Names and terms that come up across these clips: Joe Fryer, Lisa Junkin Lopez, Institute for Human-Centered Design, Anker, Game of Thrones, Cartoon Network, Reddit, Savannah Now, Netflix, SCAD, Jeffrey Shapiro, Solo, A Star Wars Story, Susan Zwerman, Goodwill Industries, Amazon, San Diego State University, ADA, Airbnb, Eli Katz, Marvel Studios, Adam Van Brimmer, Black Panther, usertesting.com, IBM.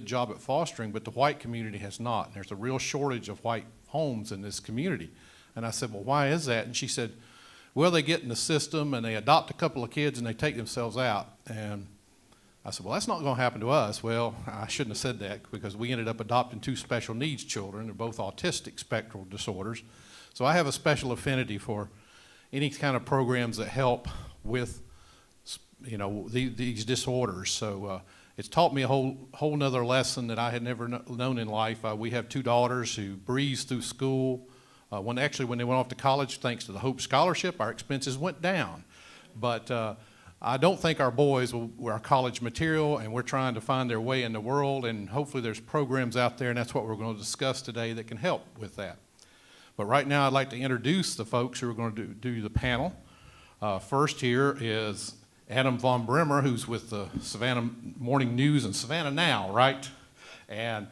good job at fostering, but the white community has not. And there's a real shortage of white homes in this community. And I said, well, why is that? And she said, well, they get in the system and they adopt a couple of kids and they take themselves out. And I said, well, that's not going to happen to us. Well, I shouldn't have said that, because we ended up adopting two special needs children. They're both autistic spectral disorders. So I have a special affinity for any kind of programs that help with, you know, these disorders. So it's taught me a whole nother lesson that I had never known in life. We have two daughters who breezed through school. When they went off to college, thanks to the Hope Scholarship, our expenses went down. But I don't think our boys were college material, and we're trying to find their way in the world, and hopefully there's programs out there, and that's what we're going to discuss today, that can help with that. But right now I'd like to introduce the folks who are going to do the panel. First here is Adam Van Brimmer, who's with the Savannah Morning News and Savannah Now, right? And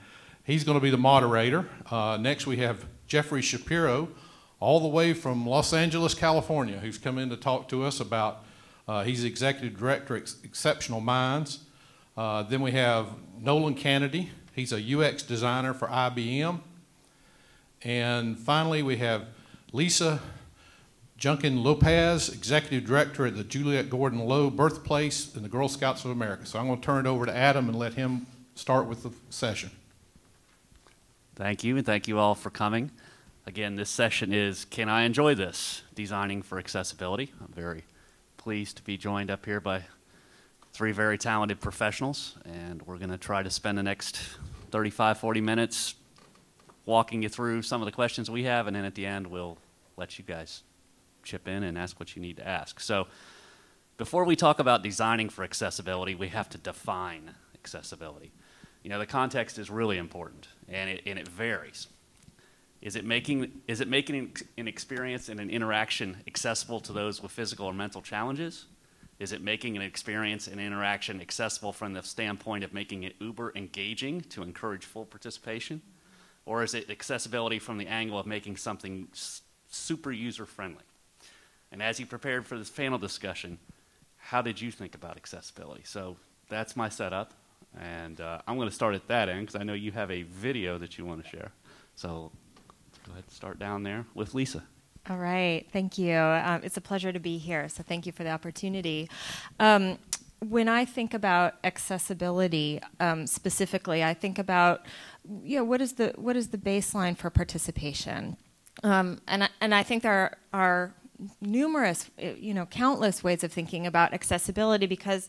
he's going to be the moderator. Next we have Jeffrey Shapiro, all the way from Los Angeles, California, who's come in to talk to us about, he's executive director at Exceptional Minds. Then we have Nolan Canady. He's a UX designer for IBM. And finally, we have Lisa Junkin Lopez, executive director at the Juliette Gordon Low Birthplace and the Girl Scouts of America. So I'm going to turn it over to Adam and let him start with the session. Thank you, and thank you all for coming. Again, this session is, Can I Enjoy This? Designing for Accessibility. I'm very pleased to be joined up here by three very talented professionals, and we're going to try to spend the next 35, 40 minutes walking you through some of the questions we have, and then at the end we'll let you guys chip in and ask what you need to ask. So before we talk about designing for accessibility, we have to define accessibility. You know, the context is really important, and it varies. Is it making an experience and an interaction accessible to those with physical or mental challenges? Is it making an experience and interaction accessible from the standpoint of making it uber engaging to encourage full participation? Or is it accessibility from the angle of making something super user-friendly? And as you prepared for this panel discussion, how did you think about accessibility? So that's my setup, and I'm going to start at that end, because I know you have a video that you want to share. So go ahead and start down there with Lisa. All right, thank you. It's a pleasure to be here, so thank you for the opportunity. When I think about accessibility specifically, I think about, you know, what is the baseline for participation, and I think there are numerous, you know, countless ways of thinking about accessibility, because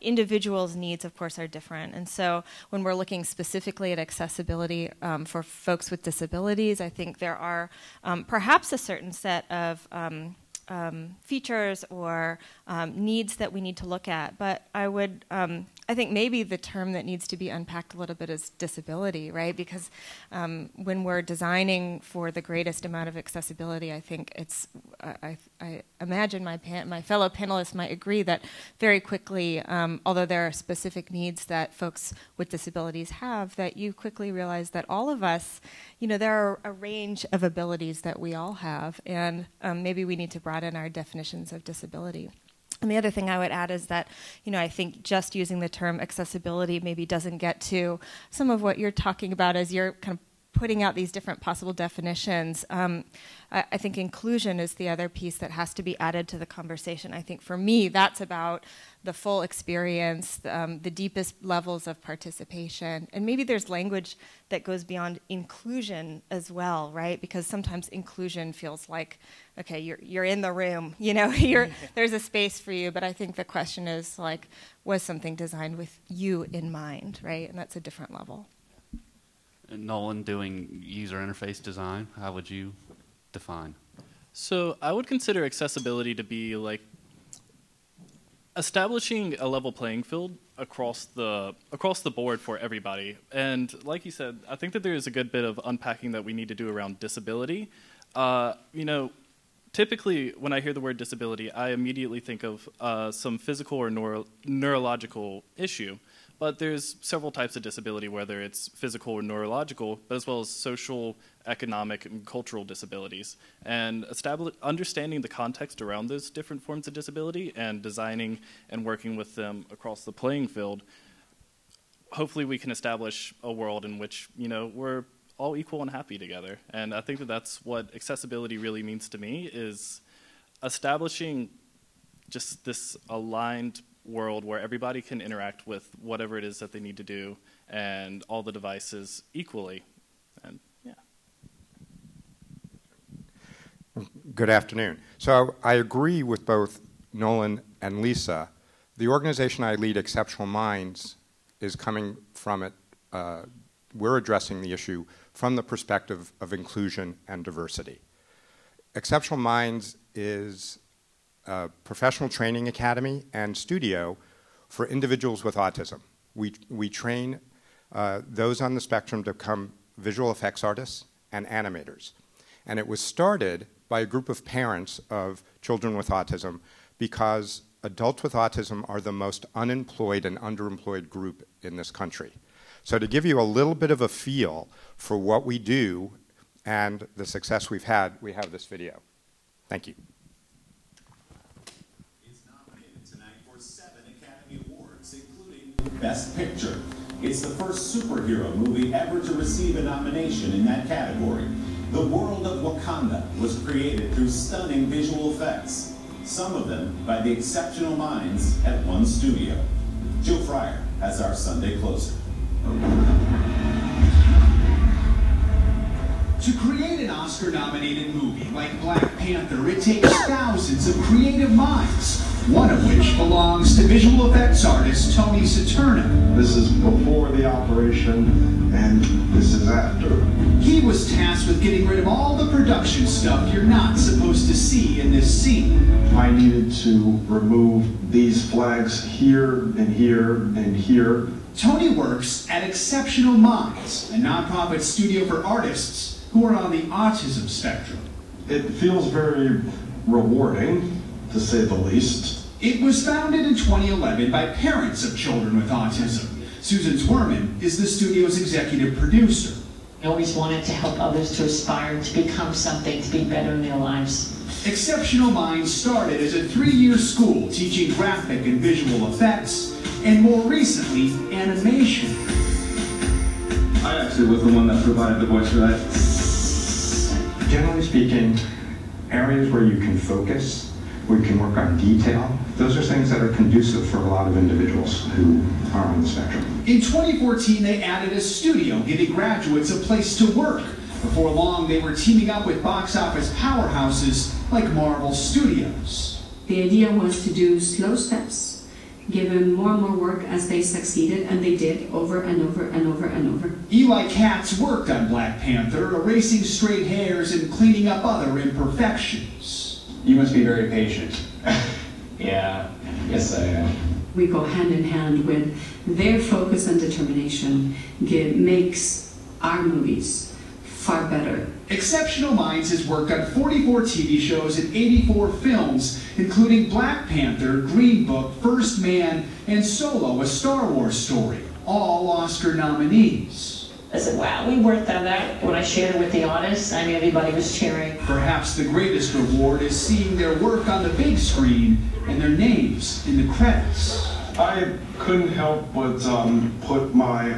individuals' needs, of course, are different. And so when we're looking specifically at accessibility for folks with disabilities, I think there are perhaps a certain set of features or needs that we need to look at, but I would, I think maybe the term that needs to be unpacked a little bit is disability, right? Because when we're designing for the greatest amount of accessibility, I think it's, I imagine my fellow panelists might agree that very quickly, although there are specific needs that folks with disabilities have, that you quickly realize that all of us, you know, there are a range of abilities that we all have, and maybe we need to broaden our definitions of disability. And the other thing I would add is that, you know, I think just using the term accessibility maybe doesn't get to some of what you're talking about as you're kind of putting out these different possible definitions. I think inclusion is the other piece that has to be added to the conversation. I think for me, that's about the full experience, the deepest levels of participation. And maybe there's language that goes beyond inclusion as well, right? Because sometimes inclusion feels like, okay, you're in the room, you know, there's a space for you. But I think the question is, like, was something designed with you in mind, right? And that's a different level. And Nolan, doing user interface design, how would you define? So I would consider accessibility to be like establishing a level playing field across the board for everybody. And like you said, I think that there is a good bit of unpacking that we need to do around disability. You know, typically when I hear the word disability, I immediately think of some physical or neurological issue. But there's several types of disability, whether it's physical or neurological, but as well as social, economic, and cultural disabilities. And understanding the context around those different forms of disability and designing and working with them across the playing field hopefully we can establish a world in which, you know, we're all equal and happy together. And I think that that's what accessibility really means to me, is establishing just this aligned world where everybody can interact with whatever it is that they need to do and all the devices equally. And yeah. Good afternoon. So I agree with both Nolan and Lisa. The organization I lead, Exceptional Minds, is coming from it. We're addressing the issue from the perspective of inclusion and diversity. Exceptional Minds is a professional training academy and studio for individuals with autism. We train those on the spectrum to become visual effects artists and animators. And it was started by a group of parents of children with autism because adults with autism are the most unemployed and underemployed group in this country. So to give you a little bit of a feel for what we do and the success we've had, we have this video. Thank you. It's nominated tonight for 7 Academy Awards, including Best Picture. It's the first superhero movie ever to receive a nomination in that category. The world of Wakanda was created through stunning visual effects, some of them by the exceptional minds at one studio. Joe Fryer has our Sunday closer. To create an Oscar-nominated movie like Black Panther, it takes thousands of creative minds, one of which belongs to visual effects artist Tony Saturna. This is before the operation, and this is after. He was tasked with getting rid of all the production stuff you're not supposed to see in this scene. I needed to remove these flags here and here and here. Tony works at Exceptional Minds, a nonprofit studio for artists who are on the autism spectrum. It feels very rewarding, to say the least. It was founded in 2011 by parents of children with autism. Susan Zwerman is the studio's executive producer. I always wanted to help others to aspire to become something, to be better in their lives. Exceptional Minds started as a 3-year school teaching graphic and visual effects, and more recently, animation. I actually was the one that provided the voice for that. Generally speaking, areas where you can focus, where you can work on detail, those are things that are conducive for a lot of individuals who are on the spectrum. In 2014, they added a studio, giving graduates a place to work. Before long, they were teaming up with box office powerhouses like Marvel Studios. The idea was to do slow steps, give them more and more work as they succeeded, and they did over and over and over and over. Eli Katz worked on Black Panther, erasing straight hairs and cleaning up other imperfections. You must be very patient. Yeah, yes I am. We go hand in hand with their focus and determination. Makes our movies far better. Exceptional Minds has worked on 44 TV shows and 84 films, including Black Panther, Green Book, First Man, and Solo, A Star Wars Story, all Oscar nominees. I said, wow, we worked on that. When I shared it with the audience, I mean, everybody was cheering. Perhaps the greatest reward is seeing their work on the big screen and their names in the credits. I couldn't help but put my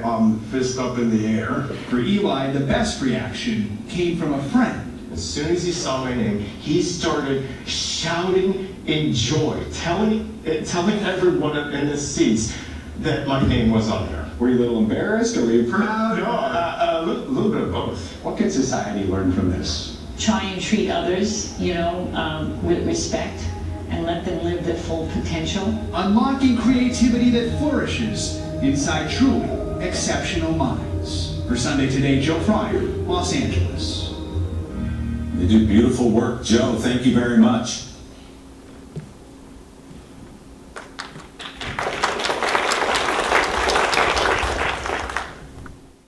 fist up in the air. For Eli, the best reaction came from a friend. As soon as he saw my name, he started shouting in joy, telling everyone in the seats that my name was on there. Were you a little embarrassed, or were you proud? No, a little bit of both. What can society learn from this? Try and treat others, you know, with respect, and let them live their full potential. Unlocking creativity that flourishes inside truly Exceptional Minds. For Sunday Today, Joe Fryer, Los Angeles. They do beautiful work. Joe, thank you very much.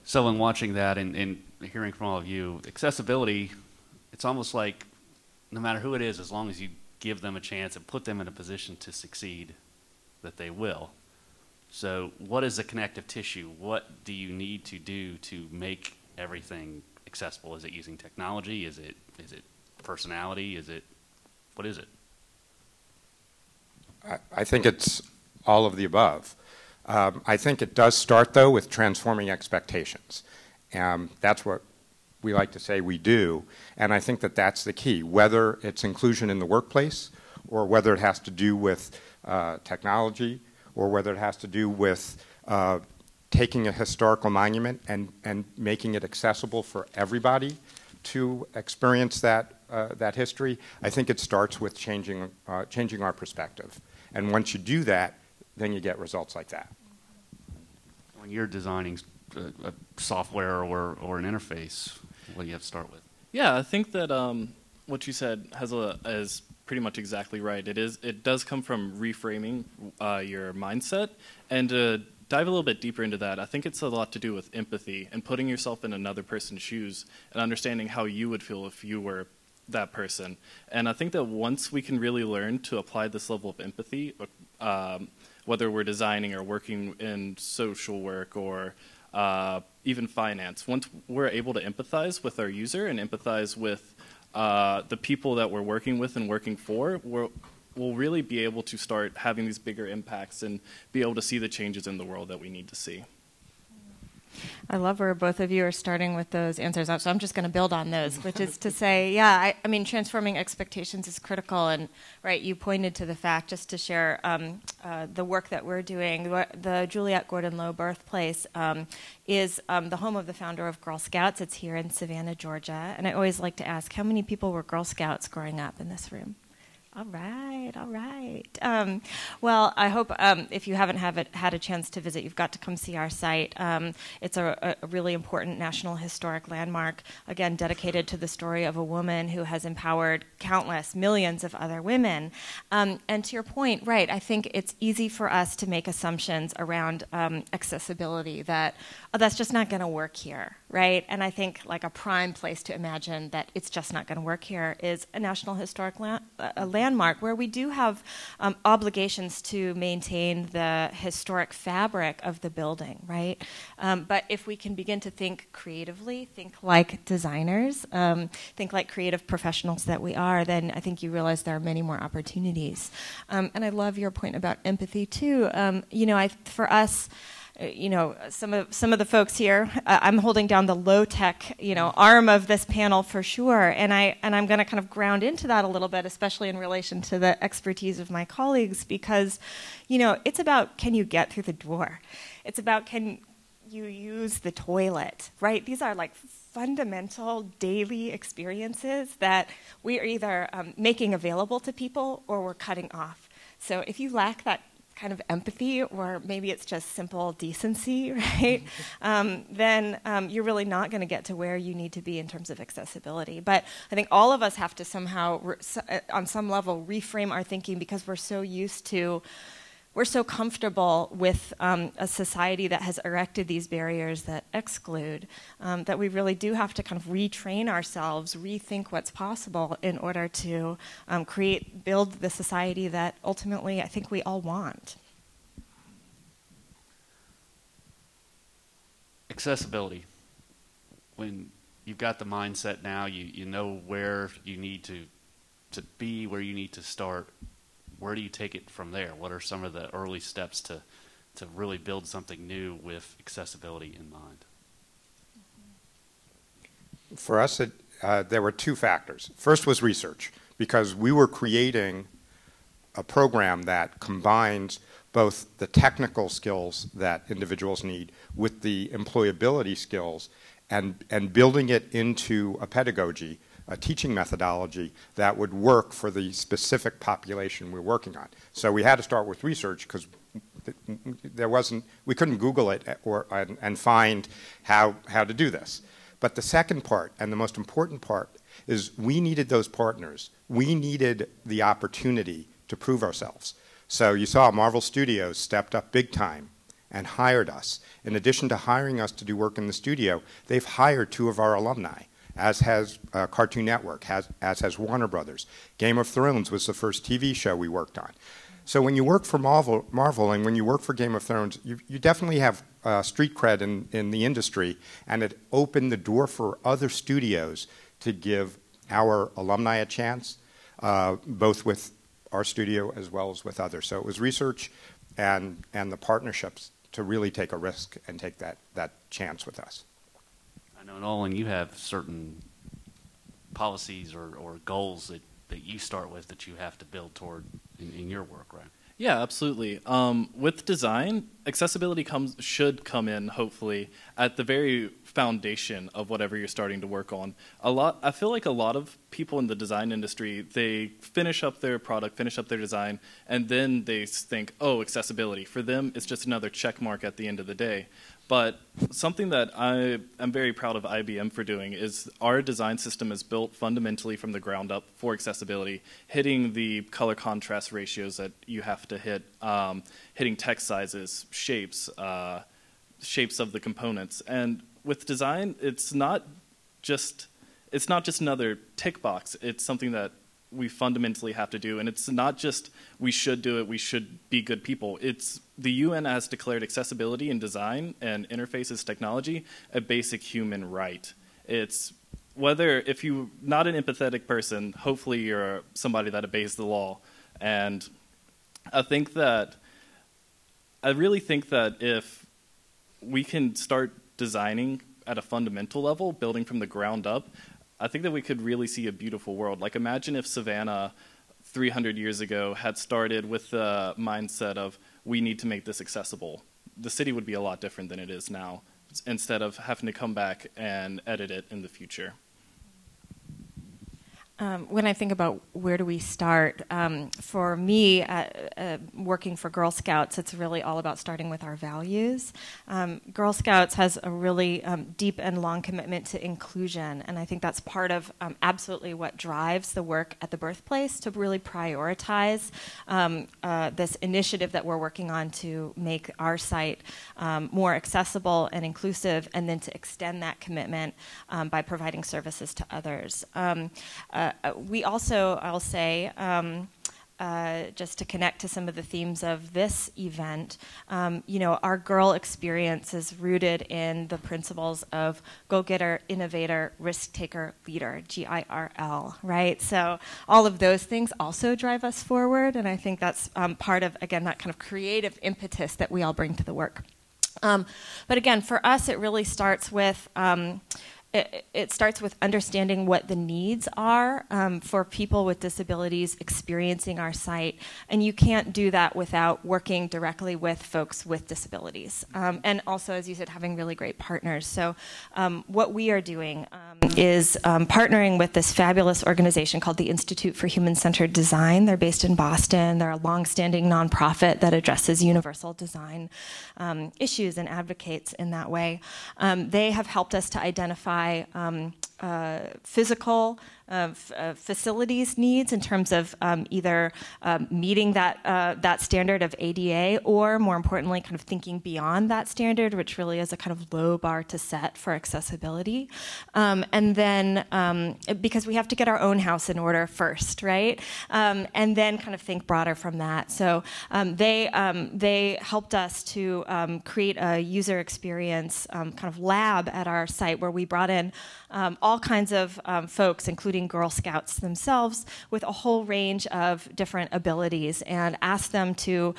So in watching that and hearing from all of you, accessibility, it's almost like no matter who it is, as long as you give them a chance and put them in a position to succeed, that they will. So what is the connective tissue? What do you need to do to make everything accessible? Is it using technology? Is it personality? What is it? I think it's all of the above. I think it does start, though, with transforming expectations. That's what we like to say we do, and I think that that's the key, whether it's inclusion in the workplace or whether it has to do with technology or whether it has to do with taking a historical monument and making it accessible for everybody to experience that, that history. I think it starts with changing, changing our perspective. And once you do that, then you get results like that. When you're designing a software or an interface, what do you have to start with? Yeah, I think that what you said is pretty much exactly right. It does come from reframing your mindset. And to dive a little bit deeper into that, I think it's a lot to do with empathy and putting yourself in another person's shoes and understanding how you would feel if you were that person. And I think that once we can really learn to apply this level of empathy, whether we're designing or working in social work or even finance, once we're able to empathize with our user and empathize with the people that we're working with and working for, we'll really be able to start having these bigger impacts and be able to see the changes in the world that we need to see. I love where both of you are starting with those answers up, so I'm just going to build on those, which is to say, yeah, I mean, transforming expectations is critical, and right, you pointed to the fact, just to share the work that we're doing, the Juliette Gordon Low Birthplace is the home of the founder of Girl Scouts. It's here in Savannah, Georgia, and I always like to ask, how many people were Girl Scouts growing up in this room? All right, all right. Well, I hope if you haven't had a chance to visit, you've got to come see our site. It's a really important national historic landmark, again, dedicated to the story of a woman who has empowered countless millions of other women. And to your point, right, I think it's easy for us to make assumptions around accessibility that, oh, that's just not going to work here, right? And I think like a prime place to imagine that it's just not going to work here is a national historic landmark where we do have obligations to maintain the historic fabric of the building, right? But if we can begin to think creatively, think like designers, think like creative professionals that we are, then I think you realize there are many more opportunities. And I love your point about empathy too. You know, for us, you know, some of the folks here, I'm holding down the low-tech, you know, arm of this panel for sure, and I'm going to kind of ground into that a little bit, especially in relation to the expertise of my colleagues, because, you know, it's about can you get through the door? It's about can you use the toilet, right? These are like fundamental daily experiences that we are either making available to people or we're cutting off. So if you lack that kind of empathy, or maybe it's just simple decency, right? Then you're really not going to get to where you need to be in terms of accessibility. But I think all of us have to somehow, on some level, reframe our thinking because we're so used to, we're so comfortable with a society that has erected these barriers that exclude, that we really do have to kind of retrain ourselves, rethink what's possible in order to build the society that ultimately I think we all want. Accessibility. When you've got the mindset now, you know where you need to be, where you need to start. Where do you take it from there? What are some of the early steps to really build something new with accessibility in mind? For us, there were two factors. First was research, because we were creating a program that combines both the technical skills that individuals need with the employability skills and building it into a pedagogy, a teaching methodology that would work for the specific population we're working on. So we had to start with research because we couldn't Google it and find how to do this. But the second part, and the most important part, is we needed those partners. We needed the opportunity to prove ourselves. So you saw Marvel Studios stepped up big time and hired us. In addition to hiring us to do work in the studio, they've hired two of our alumni, as has Cartoon Network, as has Warner Brothers. Game of Thrones was the first TV show we worked on. So when you work for Marvel and when you work for Game of Thrones, you definitely have street cred in the industry, and it opened the door for other studios to give our alumni a chance, both with our studio as well as with others. So it was research, and the partnerships to really take a risk and take that chance with us. I know, Nolan, you have certain policies or goals that you start with that you have to build toward in your work, right? Yeah, absolutely. With design, accessibility should come in, hopefully, at the very foundation of whatever you're starting to work on. I feel like a lot of people in the design industry, they finish up their product, finish up their design, and then they think, oh, accessibility. For them, it's just another check mark at the end of the day. But something that I am very proud of IBM for doing is our design system is built fundamentally from the ground up for accessibility, hitting the color contrast ratios that you have to hit, hitting text sizes, shapes, shapes of the components. And with design, it's not just another tick box. It's something that we fundamentally have to do, and it's not just we should do it, we should be good people. It's the UN has declared accessibility in design and interfaces technology a basic human right. It's whether, if you're not an empathetic person, hopefully you're somebody that obeys the law. And I really think that if we can start designing at a fundamental level, building from the ground up, I think that we could really see a beautiful world. Like, imagine if Savannah 300 years ago had started with the mindset of, we need to make this accessible. The city would be a lot different than it is now, instead of having to come back and edit it in the future. When I think about where do we start, for me, working for Girl Scouts, it's really all about starting with our values. Girl Scouts has a really deep and long commitment to inclusion, and I think that's part of absolutely what drives the work at the birthplace, to really prioritize this initiative that we're working on to make our site more accessible and inclusive, and then to extend that commitment by providing services to others. We also, I'll say, just to connect to some of the themes of this event, you know, our girl experience is rooted in the principles of go-getter, innovator, risk-taker, leader, G-I-R-L, right? So all of those things also drive us forward, and I think that's part of, again, that kind of creative impetus that we all bring to the work. But again, for us, it really starts with... It starts with understanding what the needs are for people with disabilities experiencing our site, and you can't do that without working directly with folks with disabilities. And also, as you said, having really great partners. So what we are doing is partnering with this fabulous organization called the Institute for Human-Centered Design. They're based in Boston. They're a long-standing nonprofit that addresses universal design issues and advocates in that way. They have helped us to identify physical facilities needs in terms of either meeting that standard of ADA, or more importantly, kind of thinking beyond that standard, which really is a kind of low bar to set for accessibility. And then, because we have to get our own house in order first, right? And then kind of think broader from that. So they helped us to create a user experience kind of lab at our site where we brought in all kinds of folks, including Girl Scouts themselves, with a whole range of different abilities, and asked them to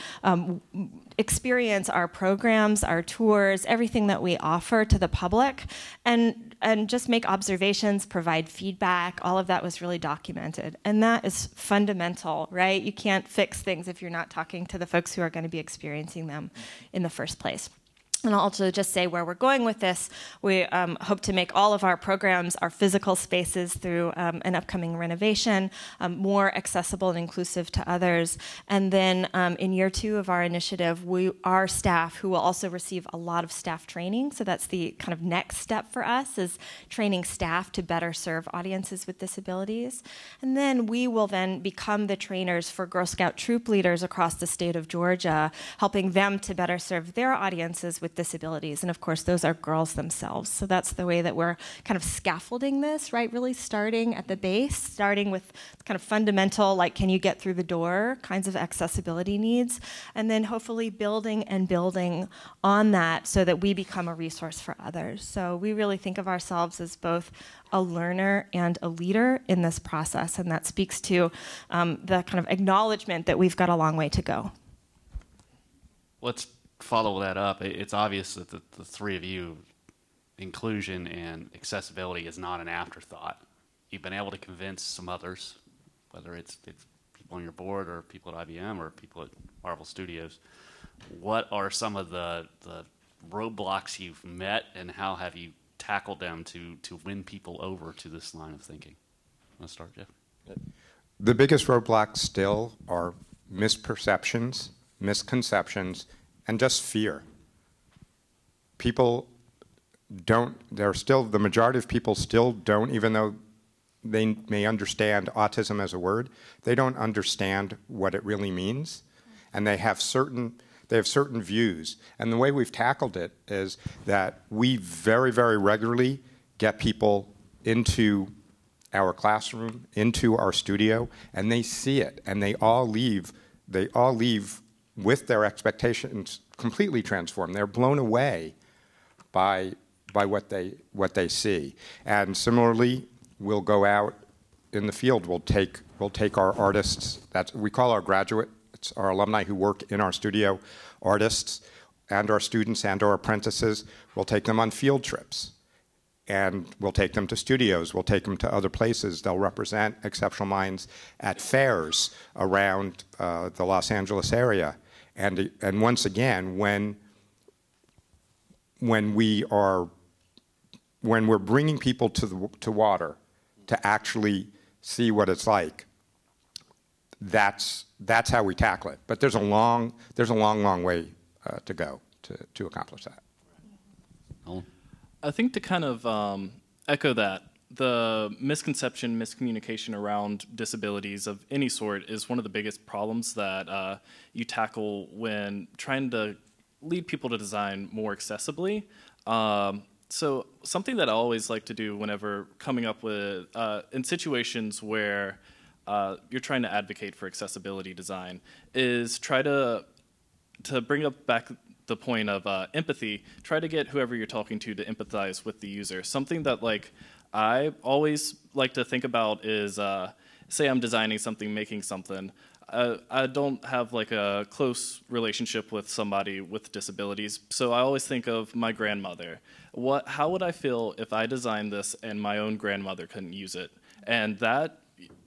experience our programs, our tours, everything that we offer to the public, and just make observations, provide feedback. All of that was really documented, and that is fundamental, right? You can't fix things if you're not talking to the folks who are going to be experiencing them in the first place. And I'll also just say where we're going with this. We hope to make all of our programs, our physical spaces, through an upcoming renovation, more accessible and inclusive to others. And then in year 2 of our initiative, our staff, who will also receive a lot of staff training, so that's the kind of next step for us, is training staff to better serve audiences with disabilities. And then we will then become the trainers for Girl Scout troop leaders across the state of Georgia, helping them to better serve their audiences with disabilities, and of course those are girls themselves. So that's the way that we're kind of scaffolding this, right? Really starting at the base, starting with kind of fundamental, like, can you get through the door kinds of accessibility needs, and then hopefully building and building on that so that we become a resource for others. So we really think of ourselves as both a learner and a leader in this process, and that speaks to the kind of acknowledgement that we've got a long way to go. let's follow that up. It's obvious that the three of you, inclusion and accessibility is not an afterthought. You've been able to convince some others, whether it's people on your board or people at IBM or people at Marvel Studios. What are some of the roadblocks you've met, and how have you tackled them to win people over to this line of thinking? Let's start, Jeff. The biggest roadblocks still are misperceptions, misconceptions, and just fear. People don't, the majority of people still don't, even though they may understand autism as a word, they don't understand what it really means. And they have certain views. And the way we've tackled it is that we very, very regularly get people into our classroom, into our studio, and they see it, and they all leave with their expectations completely transformed. They're blown away by what they see. And similarly, we'll go out in the field, we'll take our artists, that's, we call our graduate, it's our alumni who work in our studio, artists, and our students and our apprentices, we'll take them on field trips. And we'll take them to studios, we'll take them to other places. They'll represent Exceptional Minds at fairs around the Los Angeles area. And once again, when we're bringing people to water to actually see what it's like, that's how we tackle it. But there's a long way to go to accomplish that. Nolan? I think to kind of echo that, the misconception, miscommunication around disabilities of any sort is one of the biggest problems that you tackle when trying to lead people to design more accessibly. So something that I always like to do whenever coming up with, in situations where you're trying to advocate for accessibility design, is try to bring up back the point of empathy. Try to get whoever you're talking to empathize with the user. Something that like I always like to think about is, say I'm designing something, making something. I don't have like a close relationship with somebody with disabilities, so I always think of my grandmother. How would I feel if I designed this and my own grandmother couldn't use it? And that,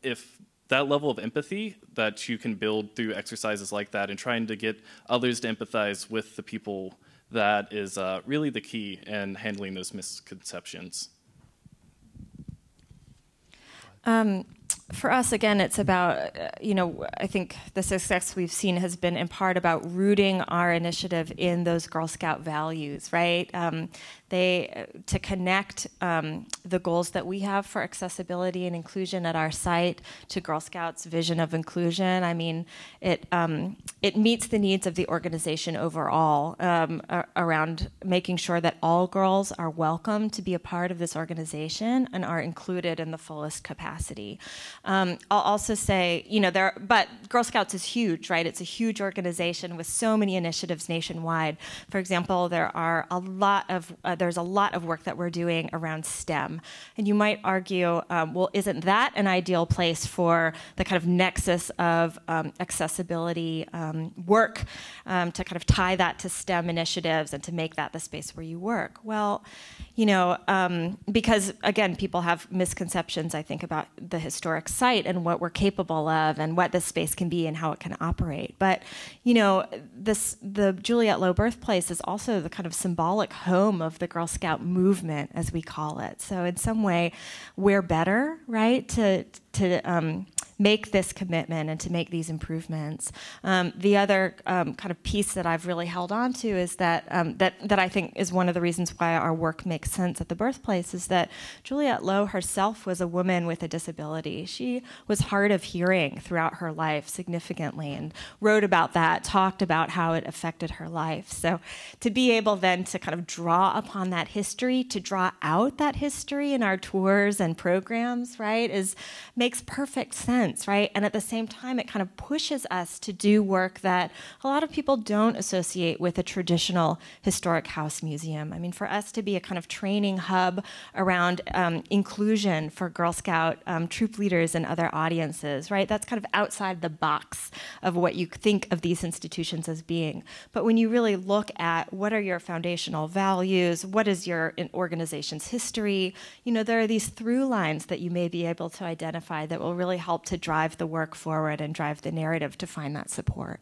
if that level of empathy that you can build through exercises like that and trying to get others to empathize with the people, that is really the key in handling those misconceptions. For us, again, it's about, I think the success we've seen has been in part about rooting our initiative in those Girl Scout values, right? To connect the goals that we have for accessibility and inclusion at our site to Girl Scouts' vision of inclusion. I mean, it meets the needs of the organization overall around making sure that all girls are welcome to be a part of this organization and are included in the fullest capacity. I'll also say, but Girl Scouts is huge, right? It's a huge organization with so many initiatives nationwide. For example, there are a lot of there's a lot of work that we're doing around STEM. And you might argue, well, isn't that an ideal place for the kind of nexus of accessibility work to kind of tie that to STEM initiatives and to make that the space where you work? Well, because again, people have misconceptions, I think, about the historic site and what we're capable of and what this space can be and how it can operate. But, the Juliette Low Birthplace is also the kind of symbolic home of the Girl Scout movement, as we call it. So in some way, we're better, right, to make this commitment and to make these improvements. The other kind of piece that I've really held on to is that, that I think is one of the reasons why our work makes sense at the Birthplace, is that Juliette Low herself was a woman with a disability. She was hard of hearing throughout her life significantly and wrote about that, talked about how it affected her life. So to be able then to kind of draw upon that history, to draw out that history in our tours and programs, right, makes perfect sense. sense, right? And at the same time, it kind of pushes us to do work that a lot of people don't associate with a traditional historic house museum. I mean, for us to be a kind of training hub around inclusion for Girl Scout troop leaders and other audiences, right? That's kind of outside the box of what you think of these institutions as being. But when you really look at what are your foundational values, what is your organization's history, you know, there are these through lines that you may be able to identify that will really help to drive the work forward and drive the narrative to find that support.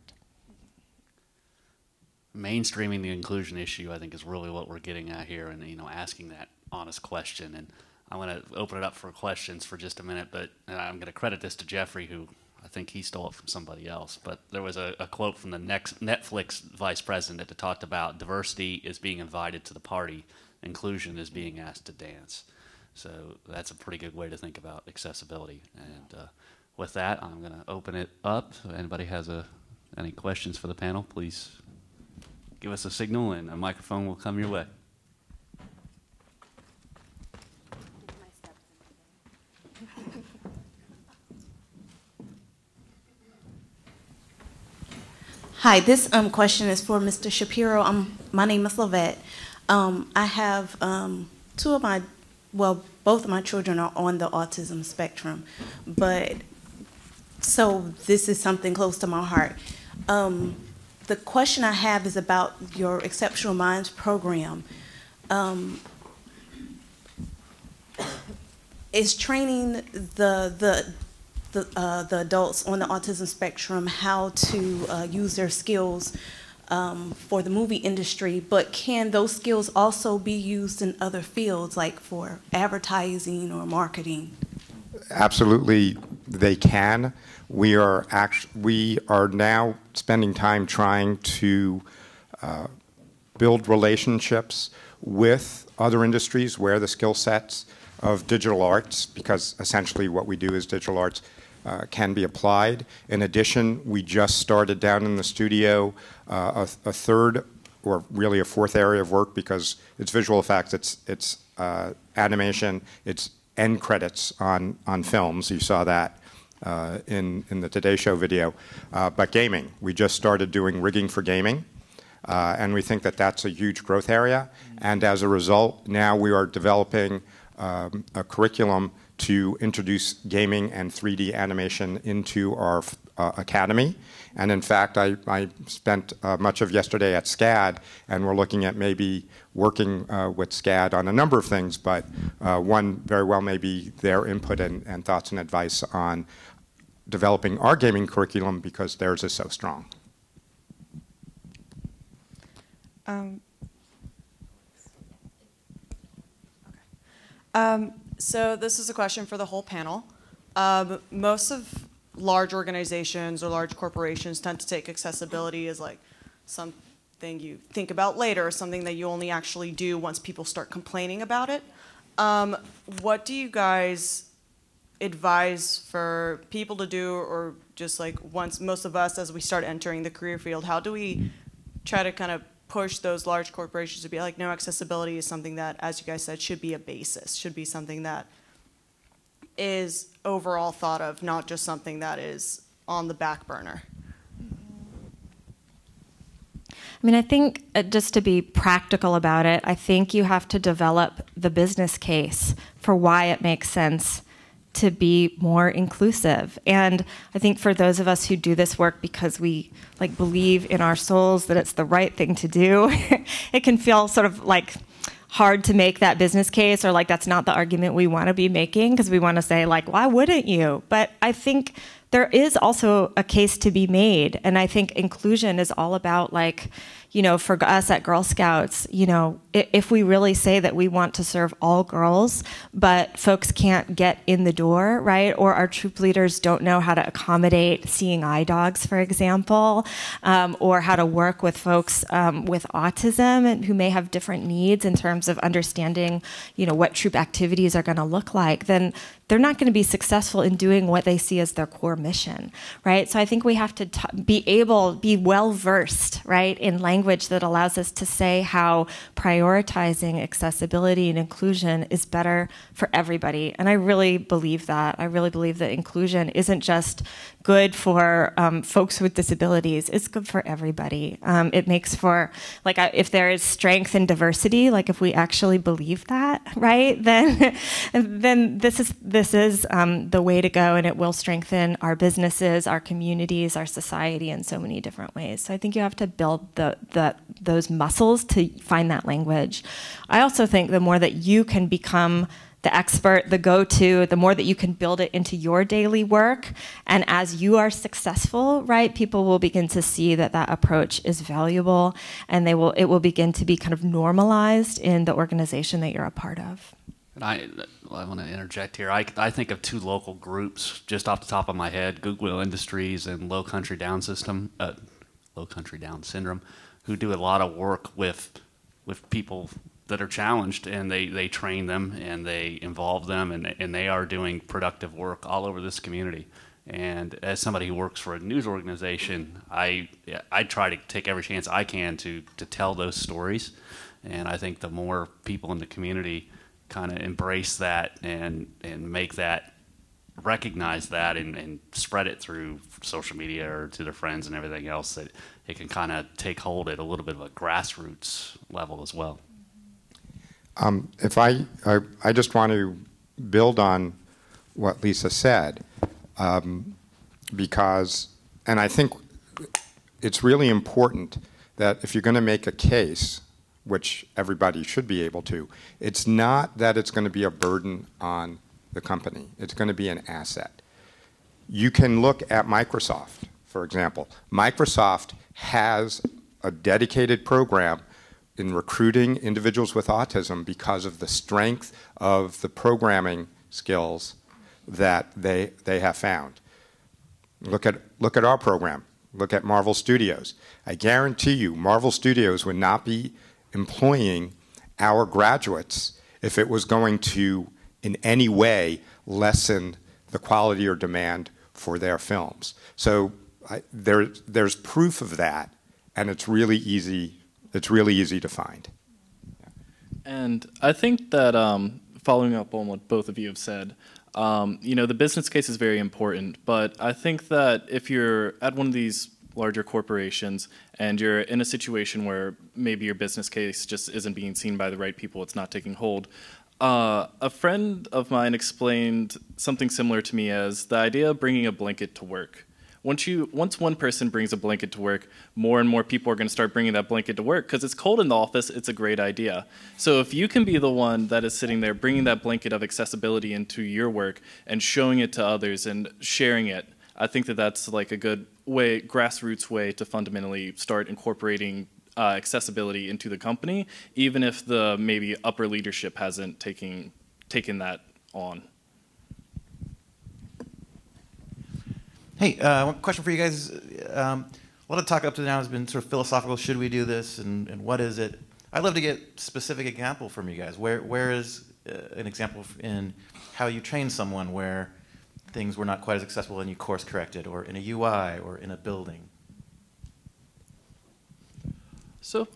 Mainstreaming the inclusion issue, I think, is really what we're getting at here, and, you know, asking that honest question. And I want to open it up for questions for just a minute, but I'm going to credit this to Jeffrey, who I think he stole it from somebody else. But there was a quote from the Netflix vice president that talked about diversity is being invited to the party, inclusion is being asked to dance. So that's a pretty good way to think about accessibility. And with that, I'm going to open it up. If anybody has any questions for the panel, please give us a signal and a microphone will come your way. Hi, this question is for Mr. Shapiro. My name is Lovette. I have two of my, well, both of my children are on the autism spectrum, but so this is something close to my heart. The question I have is about your Exceptional Minds program. Is training the adults on the autism spectrum how to use their skills for the movie industry, but can those skills also be used in other fields, like for advertising or marketing? Absolutely, they can. We are now spending time trying to build relationships with other industries where the skill sets of digital arts, because essentially what we do is digital arts, can be applied. In addition, we just started down in the studio a third, or really a fourth area of work, because it's visual effects, it's animation, it's end credits on films. You saw that in the Today Show video. But gaming, we just started doing rigging for gaming. And we think that that's a huge growth area. And as a result, now we are developing a curriculum to introduce gaming and 3D animation into our academy. And in fact, I spent much of yesterday at SCAD, and we're looking at maybe working with SCAD on a number of things, but one very well may be their input and thoughts and advice on developing our gaming curriculum, because theirs is so strong. So this is a question for the whole panel. Most of large organizations or large corporations tend to take accessibility as like something you think about later, or something that you only actually do once people start complaining about it. What do you guys advise for people to do, or just like once most of us, as we start entering the career field, how do we try to kind of push those large corporations to be like, no, accessibility is something that, as you guys said, should be a basis, should be something that is overall thought of, not just something that is on the back burner? I mean, I think, just to be practical about it, I think you have to develop the business case for why it makes sense to be more inclusive. And I think for those of us who do this work because we like believe in our souls that it's the right thing to do, it can feel sort of like hard to make that business case, or like that's not the argument we want to be making, because we want to say like, why wouldn't you? But I think there is also a case to be made. And I think inclusion is all about like, you know, for us at Girl Scouts, you know, if we really say that we want to serve all girls, but folks can't get in the door, right? Or our troop leaders don't know how to accommodate seeing eye dogs, for example, or how to work with folks with autism and who may have different needs in terms of understanding, you know, what troop activities are going to look like, then they're not going to be successful in doing what they see as their core mission, right? So I think we have to be well versed, right, in language language that allows us to say how prioritizing accessibility and inclusion is better for everybody. And I really believe that. I really believe that inclusion isn't just good for folks with disabilities. It's good for everybody. It makes for, like, if there is strength in diversity, like if we actually believe that, right, then this is the way to go, and it will strengthen our businesses, our communities, our society in so many different ways. So I think you have to build those muscles to find that language. I also think the more that you can become the expert, the go-to, the more that you can build it into your daily work. And as you are successful, right, people will begin to see that that approach is valuable, and it will begin to be kind of normalized in the organization that you're a part of. And I want to interject here. I think of two local groups just off the top of my head, Goodwill Industries and Low Country Down Syndrome, who do a lot of work with people that are challenged, and they train them and they involve them, and they are doing productive work all over this community. And as somebody who works for a news organization, I try to take every chance I can to tell those stories. And I think the more people in the community kind of embrace that and make that, recognize that, and spread it through social media or to their friends and everything else, that it can kind of take hold at a little bit of a grassroots level as well. I just want to build on what Lisa said, because, and I think it's really important that if you're going to make a case, which everybody should be able to, it's not that it's going to be a burden on the company. It's going to be an asset. You can look at Microsoft, for example. Microsoft has a dedicated program in recruiting individuals with autism because of the strength of the programming skills that they have found. Look at our program. Look at Marvel Studios. I guarantee you, Marvel Studios would not be employing our graduates if it was going to in any way lessen the quality or demand for their films. So there's proof of that, and it's really easy. It's really easy to find. And I think that following up on what both of you have said, you know, the business case is very important, but I think that if you're at one of these larger corporations and you're in a situation where maybe your business case just isn't being seen by the right people, it's not taking hold, a friend of mine explained something similar to me as the idea of bringing a blanket to work. Once one person brings a blanket to work, more and more people are going to start bringing that blanket to work because it's cold in the office. It's a great idea. So if you can be the one that is sitting there bringing that blanket of accessibility into your work and showing it to others and sharing it, I think that that's like a good way, grassroots way to fundamentally start incorporating accessibility into the company, even if the maybe upper leadership hasn't taken that on. Hey, one question for you guys. A lot of talk up to now has been sort of philosophical. Should we do this, and what is it? I'd love to get specific example from you guys. Where is an example in how you train someone where things were not quite as accessible and you course corrected, or in a UI, or in a building? So,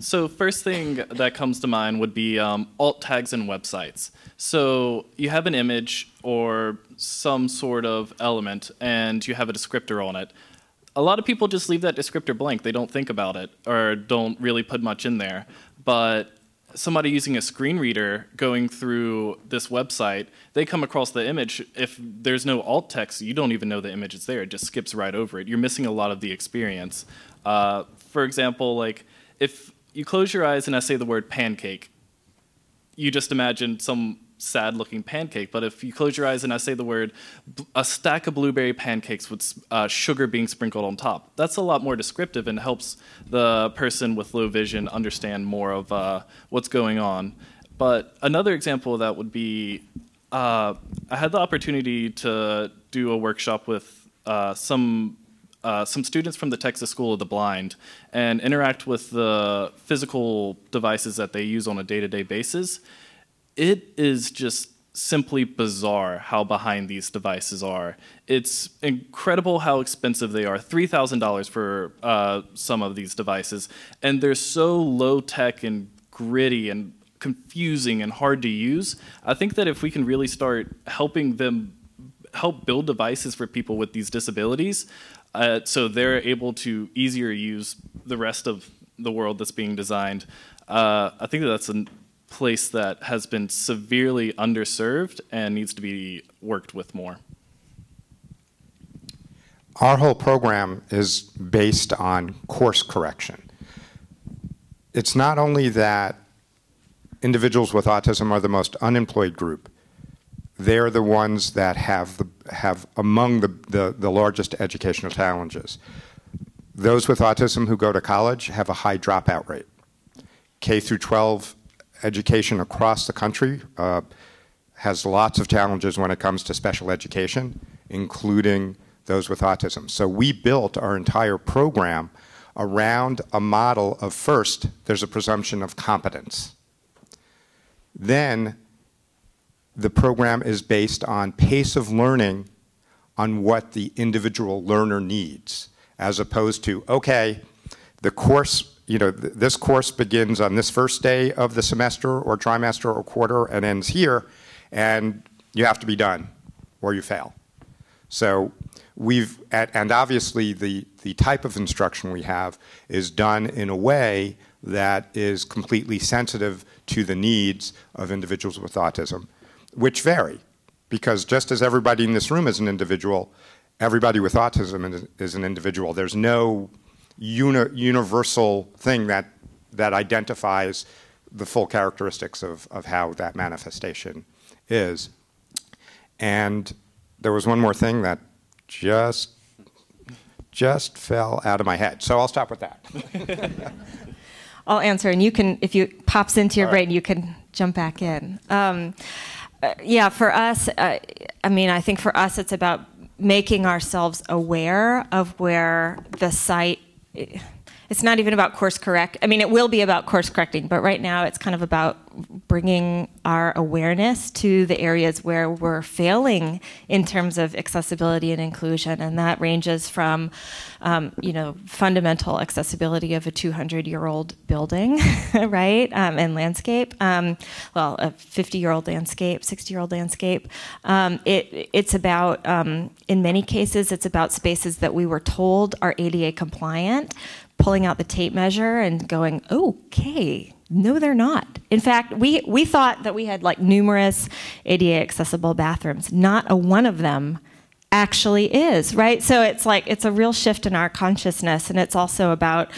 so first thing that comes to mind would be alt tags in websites. So you have an image or some sort of element and you have a descriptor on it. A lot of people just leave that descriptor blank. They don't think about it or don't really put much in there. But somebody using a screen reader going through this website, they come across the image. If there's no alt text, you don't even know the image is there. It just skips right over it. You're missing a lot of the experience. For example, like if you close your eyes and I say the word pancake, you just imagine some sad-looking pancake. But if you close your eyes and I say the word, a stack of blueberry pancakes with sugar being sprinkled on top, that's a lot more descriptive and helps the person with low vision understand more of what's going on. But another example of that would be, I had the opportunity to do a workshop with some students from the Texas School of the Blind and interact with the physical devices that they use on a day-to-day basis. It is just simply bizarre how behind these devices are. It's incredible how expensive they are, $3,000 for some of these devices, and they're so low-tech and gritty and confusing and hard to use. I think that if we can really start helping them help build devices for people with these disabilities, so they're able to easier use the rest of the world that's being designed, I think that that's a place that has been severely underserved and needs to be worked with more. Our whole program is based on course correction. It's not only that individuals with autism are the most unemployed group. They're the ones that have among the largest educational challenges. Those with autism who go to college have a high dropout rate. K through 12 education across the country has lots of challenges when it comes to special education, including those with autism. So we built our entire program around a model of, first, there's a presumption of competence. Then the program is based on pace of learning, on what the individual learner needs, as opposed to, okay, the course, you know, this course begins on this first day of the semester or trimester or quarter and ends here, and you have to be done or you fail. So we've, and obviously the type of instruction we have is done in a way that is completely sensitive to the needs of individuals with autism, which vary, because just as everybody in this room is an individual, everybody with autism is an individual. There's no universal thing that identifies the full characteristics of how that manifestation is. And there was one more thing that just fell out of my head, so I'll stop with that. I'll answer, and you can, if it pops into your brain, you can jump back in. Yeah, for us, I mean, I think for us it's about making ourselves aware of where the site, it's not even about course correct. I mean, it will be about course correcting, but right now it's kind of about bringing our awareness to the areas where we're failing in terms of accessibility and inclusion, and that ranges from, you know, fundamental accessibility of a 200-year-old building, right, and landscape. Well, a 50-year-old landscape, 60-year-old landscape. It's about, in many cases, it's about spaces that we were told are ADA compliant, pulling out the tape measure and going, okay, no, they're not. In fact, we thought that we had like numerous ADA accessible bathrooms. Not a one of them actually is, right? So it's like, it's a real shift in our consciousness, and it's also about,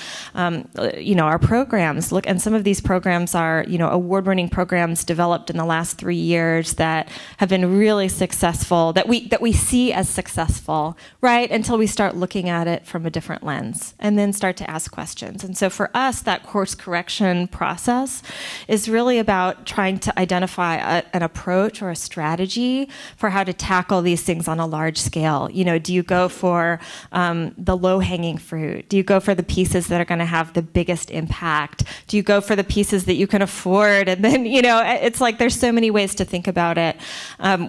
you know, our programs. Look, and some of these programs are, you know, award-winning programs developed in the last 3 years that have been really successful, that we see as successful, right? Until we start looking at it from a different lens and then start to ask questions. And so for us, that course correction process is really about trying to identify an approach or a strategy for how to tackle these things on a large scale. You know, do you go for the low-hanging fruit? Do you go for the pieces that are going to have the biggest impact? Do you go for the pieces that you can afford? And then, you know, it's like there's so many ways to think about it.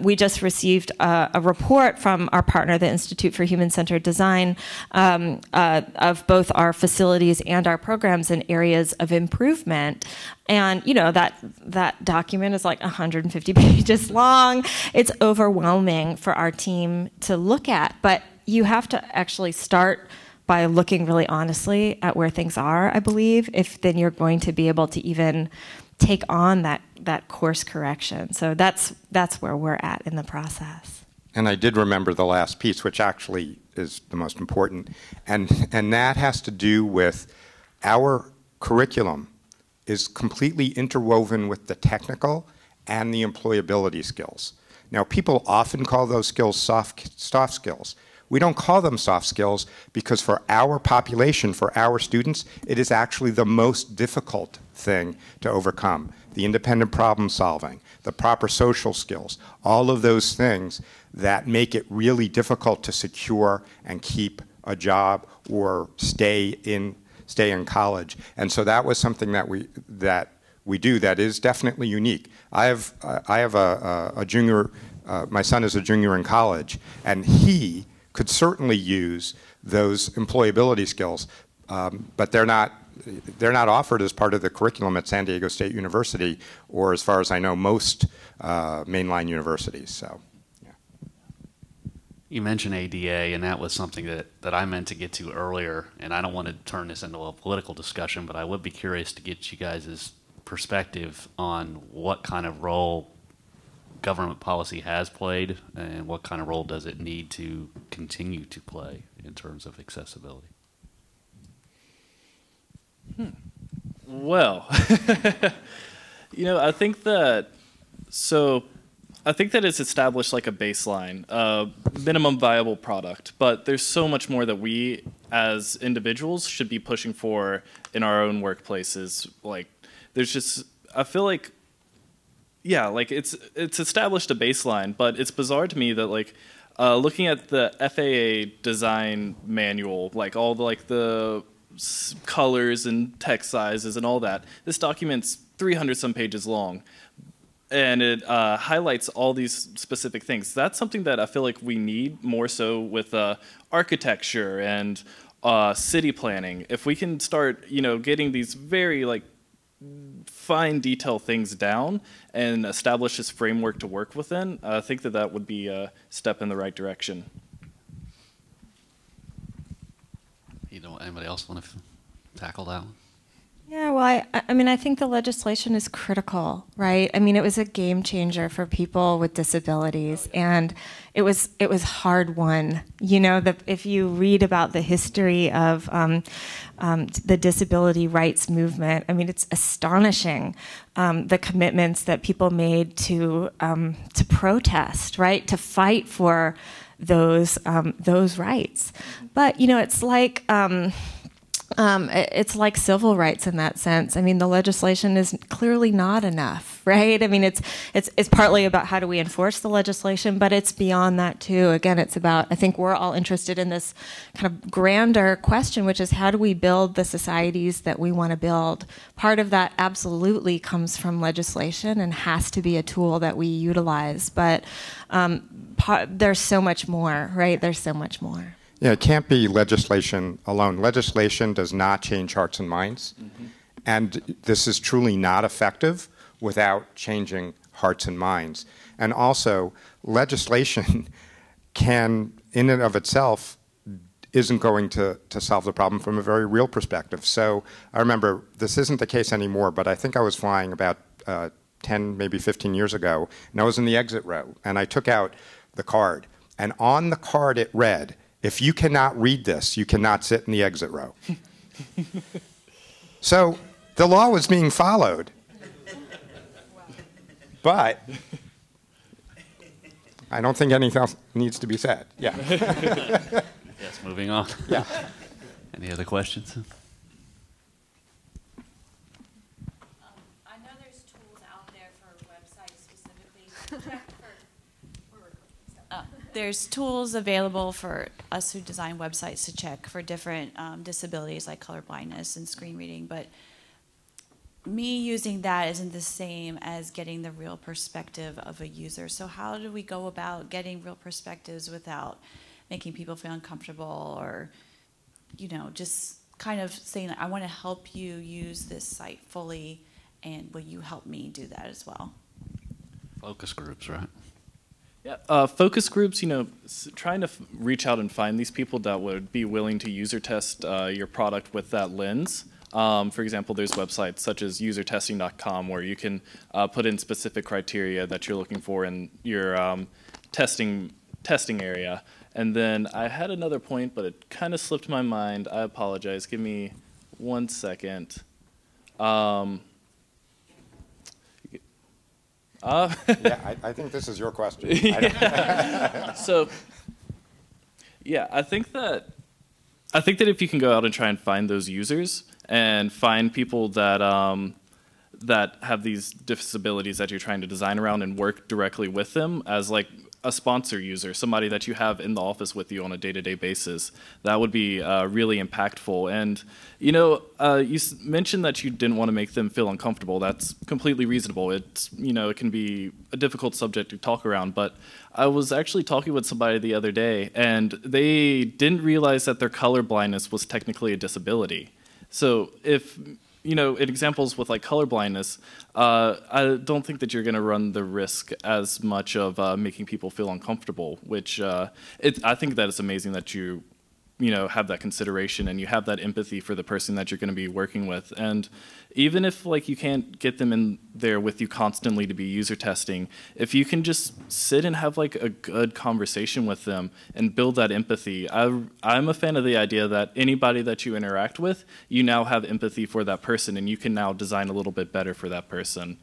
We just received a report from our partner, the Institute for Human-Centered Design, of both our facilities and our programs in areas of improvement. And, you know, that document is like 150 pages long. It's overwhelming for our team to look at, but you have to actually start by looking really honestly at where things are, I believe, if then you're going to be able to even take on that course correction. So that's where we're at in the process. And I did remember the last piece, which actually is the most important, and that has to do with our curriculum is completely interwoven with the technical and the employability skills. Now, people often call those skills soft skills. We don't call them soft skills because for our population, for our students, it is actually the most difficult thing to overcome. The independent problem solving, the proper social skills, all of those things that make it really difficult to secure and keep a job or stay in college. And so that was something that we do that is definitely unique. I have a junior, my son is a junior in college, and he could certainly use those employability skills, but they're not offered as part of the curriculum at San Diego State University, or as far as I know, most mainline universities. So, yeah. You mentioned ADA, and that was something that I meant to get to earlier, and I don't want to turn this into a political discussion, but I would be curious to get you guys' perspective on what kind of role government policy has played, and what kind of role does it need to continue to play in terms of accessibility? Well, you know, I think that it's established like a baseline, minimum viable product, but there's so much more that we as individuals should be pushing for in our own workplaces. Like, there's just, I feel like, yeah, like it's established a baseline, but it's bizarre to me that like, looking at the FAA design manual, like all the, like the colors and text sizes and all that. This document's 300-some pages long, and it highlights all these specific things. That's something that I feel like we need more so with architecture and city planning. If we can start, you know, getting these very like fine detail things down and establish this framework to work within, I think that that would be a step in the right direction. You know, anybody else want to tackle that one? Yeah, well, I mean, I think the legislation is critical, right? I mean, it was a game changer for people with disabilities, and it was hard won. You know, if you read about the history of the disability rights movement, I mean, it's astonishing the commitments that people made to protest, right? To fight for those rights. But you know, it's like civil rights in that sense. I mean, the legislation is clearly not enough, right? I mean, it's partly about how do we enforce the legislation, but it's beyond that too. Again, it's about, I think we're all interested in this kind of grander question, which is how do we build the societies that we want to build? Part of that absolutely comes from legislation and has to be a tool that we utilize, but there's so much more, right? There's so much more. Yeah, it can't be legislation alone. Legislation does not change hearts and minds. Mm-hmm. And this is truly not effective without changing hearts and minds. And also, legislation can, in and of itself, isn't going to solve the problem from a very real perspective. So I remember, this isn't the case anymore, but I think I was flying about 10, maybe 15 years ago, and I was in the exit row, and I took out the card. And on the card it read, "If you cannot read this, you cannot sit in the exit row." So the law was being followed. But I don't think anything else needs to be said. Yeah. Yes, moving on. Yeah. Any other questions? I know there's tools out there for websites specifically. There's tools available for us who design websites to check for different disabilities like colorblindness and screen reading, but me using that isn't the same as getting the real perspective of a user. So how do we go about getting real perspectives without making people feel uncomfortable, or, you know, just kind of saying, I want to help you use this site fully, and will you help me do that as well? Focus groups, right? Yeah, focus groups, you know, trying to reach out and find these people that would be willing to user test your product with that lens. For example, there's websites such as usertesting.com where you can put in specific criteria that you're looking for in your testing area. And then I had another point, but it kind of slipped my mind. I apologize. Give me 1 second. Yeah, I think this is your question. Yeah. So, yeah, I think that if you can go out and try and find those users and find people that that have these disabilities that you're trying to design around and work directly with them as like a sponsor user, somebody that you have in the office with you on a day-to-day basis. That would be really impactful. And you know, you mentioned that you didn't want to make them feel uncomfortable. That's completely reasonable. It's, you know, it can be a difficult subject to talk around, but I was actually talking with somebody the other day, and they didn't realize that their color blindness was technically a disability. So if, you know, in examples with like color blindness, I don't think that you're going to run the risk as much of making people feel uncomfortable, which I think that it's amazing that you know, have that consideration and you have that empathy for the person that you're going to be working with. And even if like you can't get them in there with you constantly to be user testing, if you can just sit and have like a good conversation with them and build that empathy. I'm a fan of the idea that anybody that you interact with, you now have empathy for that person and you can now design a little bit better for that person.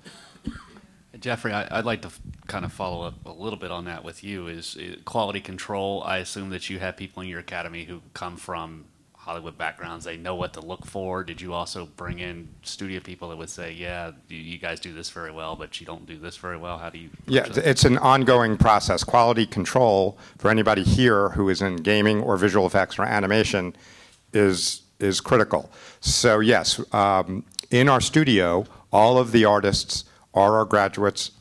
Jeffrey, I'd like to kind of follow up a little bit on that with you. Is quality control, I assume that you have people in your academy who come from Hollywood backgrounds. They know what to look for. Did you also bring in studio people that would say, yeah, you guys do this very well, but you don't do this very well? How do you? Yeah, it's an ongoing process. Quality control for anybody here who is in gaming or visual effects or animation is critical. So yes, in our studio, all of the artists are our graduates,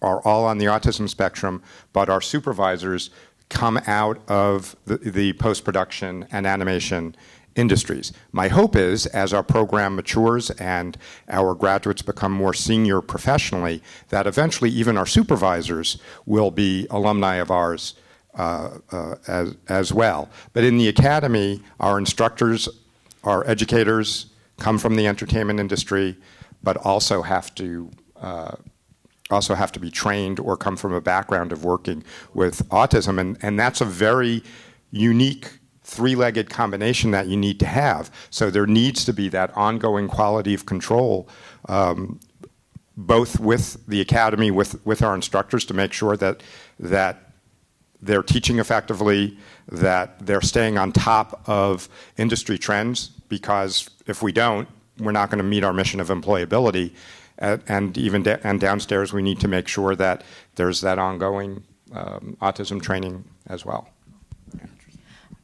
are all on the autism spectrum, but our supervisors come out of the post-production and animation industries. My hope is, as our program matures and our graduates become more senior professionally, that eventually even our supervisors will be alumni of ours as well. But in the academy, our instructors, our educators come from the entertainment industry, but also have to be trained or come from a background of working with autism. And that's a very unique three-legged combination that you need to have. So there needs to be that ongoing quality of control, both with the academy, with our instructors, to make sure that, they're teaching effectively, that they're staying on top of industry trends, because if we don't, we're not going to meet our mission of employability, and downstairs we need to make sure that there's that ongoing autism training as well. Yeah.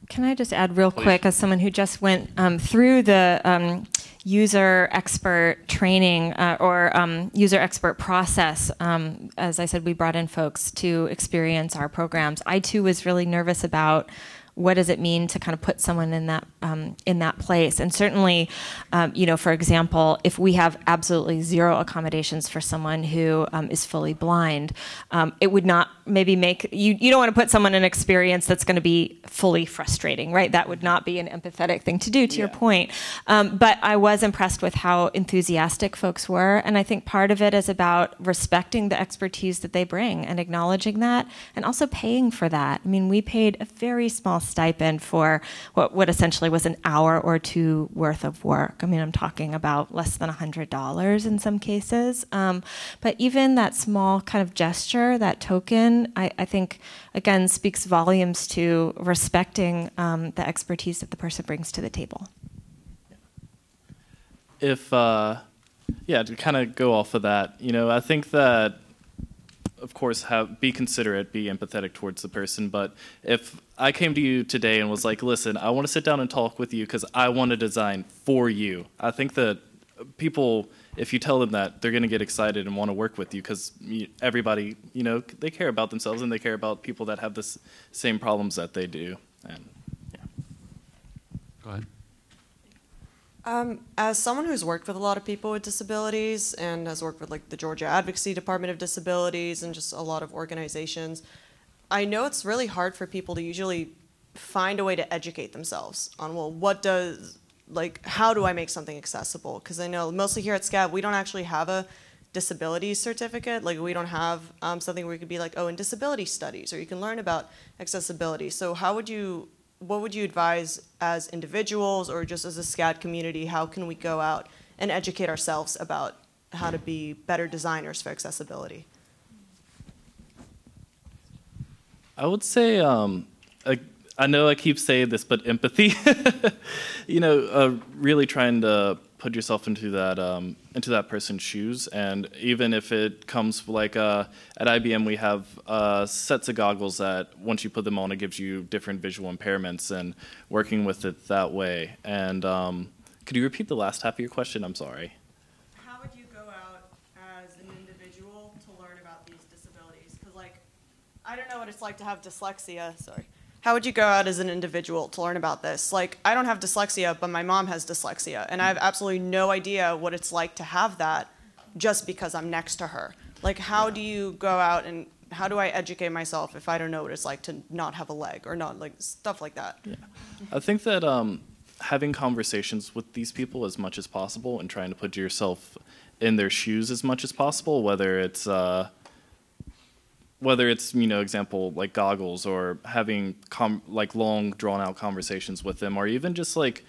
Can I just add real quick, as someone who just went through the user expert training or user expert process, as I said, we brought in folks to experience our programs. I too was really nervous about what does it mean to kind of put someone in that place? And certainly, you know, for example, if we have absolutely zero accommodations for someone who is fully blind, it would not maybe make, you don't want to put someone in an experience that's going to be fully frustrating, right? That would not be an empathetic thing to do, to your point. But I was impressed with how enthusiastic folks were. And I think part of it is about respecting the expertise that they bring and acknowledging that, and also paying for that. I mean, we paid a very small stipend for what essentially was an hour or two worth of work. I mean, I'm talking about less than $100 in some cases. But even that small kind of gesture, that token, I think, again, speaks volumes to respecting the expertise that the person brings to the table. If, yeah, to kind of go off of that, you know, I think that, of course, be considerate, be empathetic towards the person, but if I came to you today and was like, listen, I want to sit down and talk with you because I want to design for you, I think that people, if you tell them that, they're going to get excited and want to work with you, because everybody, you know, they care about themselves and they care about people that have the same problems that they do. And, yeah. Go ahead. As someone who's worked with a lot of people with disabilities and has worked with like the Georgia Advocacy Department of Disabilities and just a lot of organizations, I know it's really hard for people to usually find a way to educate themselves on, well, what does, like, how do I make something accessible? Because I know mostly here at SCAD, we don't actually have a disability certificate. Like, we don't have something where you could be like, oh, in disability studies, or you can learn about accessibility. So how would you, what would you advise as individuals or just as a SCAD community? How can we go out and educate ourselves about how to be better designers for accessibility? I would say, I know I keep saying this, but empathy, you know, really trying to put yourself into that person's shoes. And even if it comes like at IBM, we have sets of goggles that once you put them on, it gives you different visual impairments and working with it that way. And could you repeat the last half of your question? I'm sorry. How would you go out as an individual to learn about these disabilities? Because like, I don't know what it's like to have dyslexia, sorry. How would you go out as an individual to learn about this? Like, I don't have dyslexia, but my mom has dyslexia, and I have absolutely no idea what it's like to have that just because I'm next to her. Like, how do you go out and how do I educate myself if I don't know what it's like to not have a leg or not, like, stuff like that? Yeah. I think that having conversations with these people as much as possible and trying to put yourself in their shoes as much as possible, whether it's, you know, example, like goggles or having like long drawn out conversations with them, or even just like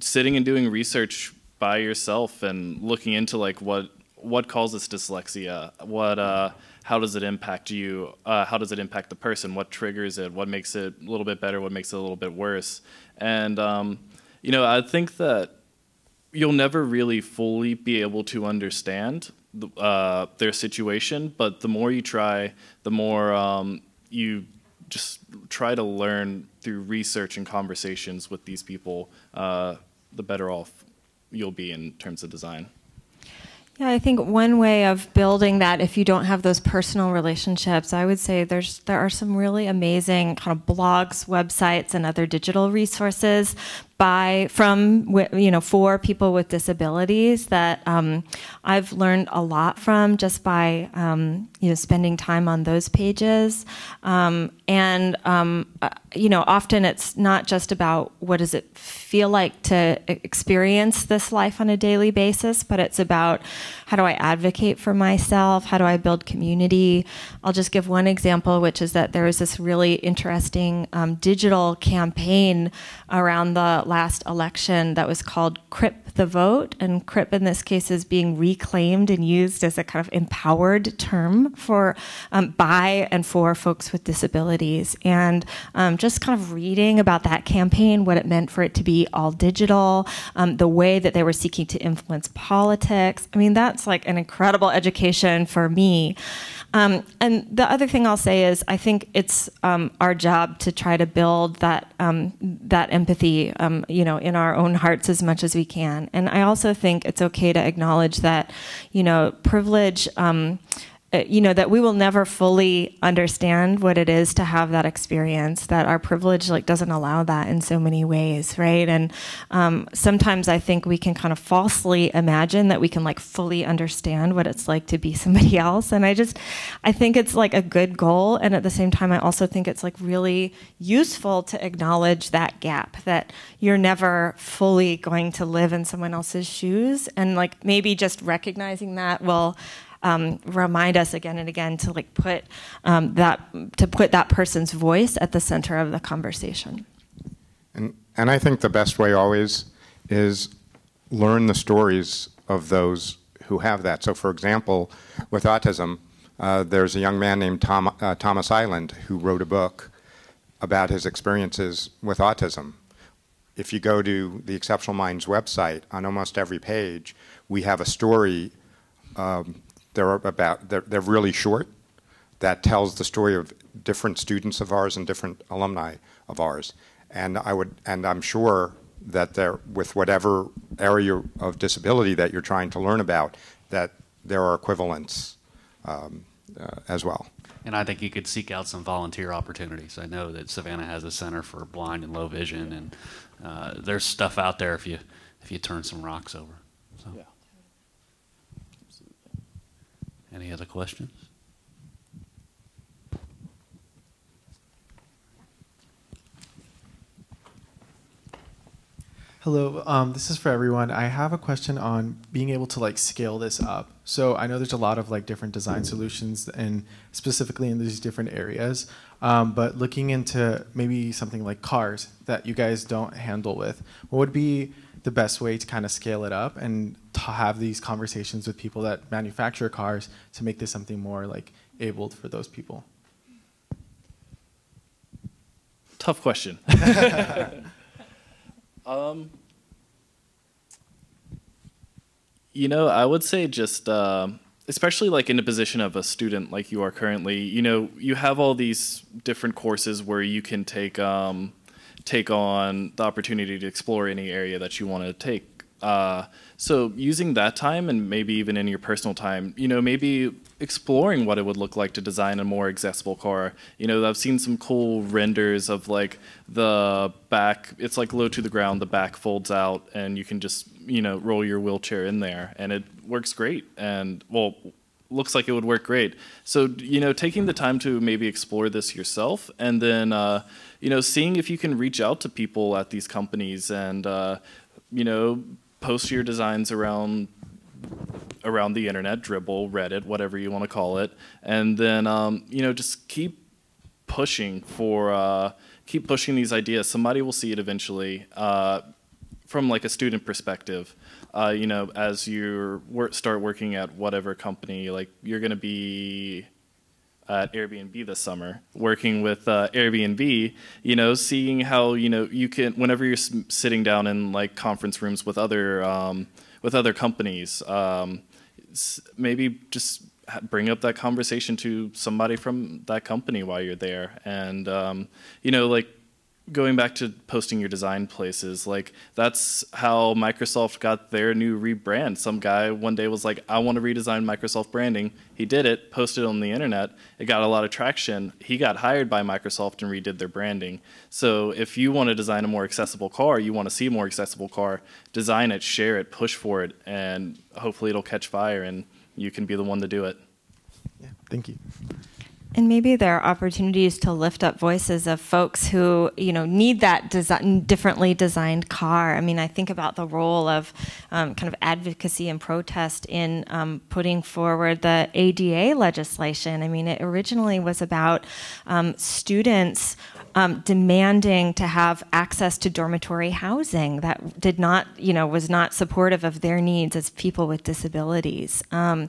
sitting and doing research by yourself and looking into like what causes dyslexia, how does it impact you, how does it impact the person, what triggers it, what makes it a little bit better, what makes it a little bit worse. And, you know, I think that you'll never really fully be able to understand their situation, but the more you try, the more you just try to learn through research and conversations with these people, the better off you'll be in terms of design. Yeah, I think one way of building that, if you don't have those personal relationships, I would say there are some really amazing kind of blogs, websites, and other digital resources for people with disabilities that I've learned a lot from just by you know, spending time on those pages, you know, often it's not just about what does it feel like to experience this life on a daily basis, but it's about how do I advocate for myself, how do I build community. I'll just give one example, which is that there was this really interesting digital campaign around the last election that was called Crip the Vote, and Crip in this case is being reclaimed and used as a kind of empowered term for by and for folks with disabilities. And just kind of reading about that campaign, what it meant for it to be all digital, the way that they were seeking to influence politics. I mean, that's like an incredible education for me. And the other thing I'll say is I think it's our job to try to build that that empathy, you know, in our own hearts as much as we can. And I also think it's okay to acknowledge that, you know, privilege, you know, that we will never fully understand what it is to have that experience, that our privilege like doesn't allow that in so many ways, right? And sometimes I think we can kind of falsely imagine that we can like fully understand what it's like to be somebody else. And I think it's like a good goal. And at the same time, I also think it's like really useful to acknowledge that gap, that you're never fully going to live in someone else's shoes. And like maybe just recognizing that will remind us again and again to like put that person's voice at the center of the conversation. And I think the best way always is learn the stories of those who have that. So for example, with autism, there's a young man named Thomas Island who wrote a book about his experiences with autism. If you go to the Exceptional Minds website, on almost every page, we have a story. They're really short, that tells the story of different students of ours and different alumni of ours. And I'm sure that there, with whatever area of disability that you're trying to learn about, that there are equivalents as well. And I think you could seek out some volunteer opportunities. I know that Savannah has a center for blind and low vision, and there's stuff out there if you turn some rocks over. So. Yeah. Any other questions? Hello, this is for everyone. I have a question on being able to like scale this up. So I know there's a lot of like different design solutions and specifically in these different areas, but looking into maybe something like cars that you guys don't handle with, what would be the best way to kind of scale it up and to have these conversations with people that manufacture cars to make this something more like abled for those people? Tough question. You know, I would say just, especially like in the position of a student like you are currently, you know, you have all these different courses where you can take, take on the opportunity to explore any area that you want to take. So using that time and maybe even in your personal time, you know, maybe exploring what it would look like to design a more accessible car. You know, I've seen some cool renders of like the back, it's like low to the ground, the back folds out and you can just, you know, roll your wheelchair in there and it works great. And well, looks like it would work great. So, you know, taking the time to maybe explore this yourself and then, you know, seeing if you can reach out to people at these companies and, you know, post your designs around the internet, Dribbble, Reddit, whatever you want to call it. And then, you know, just keep pushing these ideas. Somebody will see it eventually from like a student perspective. You know, as you start working at whatever company, like you're going to be at Airbnb this summer, working with Airbnb, you know, seeing how, you know, you can, whenever you're sitting down in like conference rooms with other companies, maybe just bring up that conversation to somebody from that company while you're there. And, you know, like going back to posting your design places, like that's how Microsoft got their new rebrand. Some guy one day was like, I want to redesign Microsoft branding. He did it, posted it on the internet. It got a lot of traction. He got hired by Microsoft and redid their branding. So if you want to design a more accessible car, you want to see a more accessible car, design it, share it, push for it, and hopefully it'll catch fire and you can be the one to do it. Yeah, thank you. And maybe there are opportunities to lift up voices of folks who, you know, need that differently designed car. I mean, I think about the role of kind of advocacy and protest in putting forward the ADA legislation. I mean, it originally was about students demanding to have access to dormitory housing that did not, you know, was not supportive of their needs as people with disabilities, right?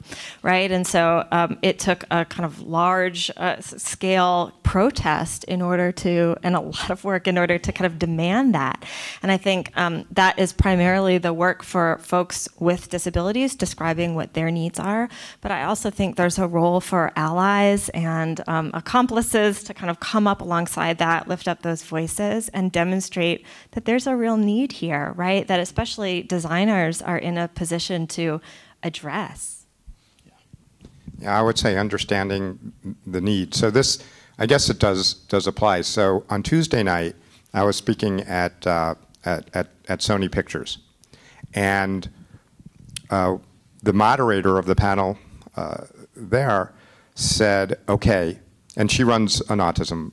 And so it took a kind of large scale protest in order to, and a lot of work in order to kind of demand that. And I think that is primarily the work for folks with disabilities, describing what their needs are. But I also think there's a role for allies and accomplices to kind of come up alongside that, lift up those voices and demonstrate that there's a real need here, right? That especially designers are in a position to address. Yeah, I would say understanding the need. So this, I guess it does apply. So on Tuesday night, I was speaking at Sony Pictures. And the moderator of the panel there said, okay, and she runs an autism